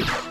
What?